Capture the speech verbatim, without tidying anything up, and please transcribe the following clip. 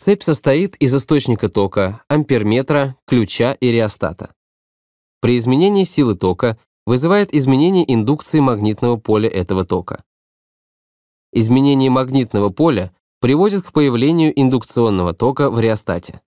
Цепь состоит из источника тока, амперметра, ключа и реостата. При изменении силы тока вызывает изменение индукции магнитного поля этого тока. Изменение магнитного поля приводит к появлению индукционного тока в реостате.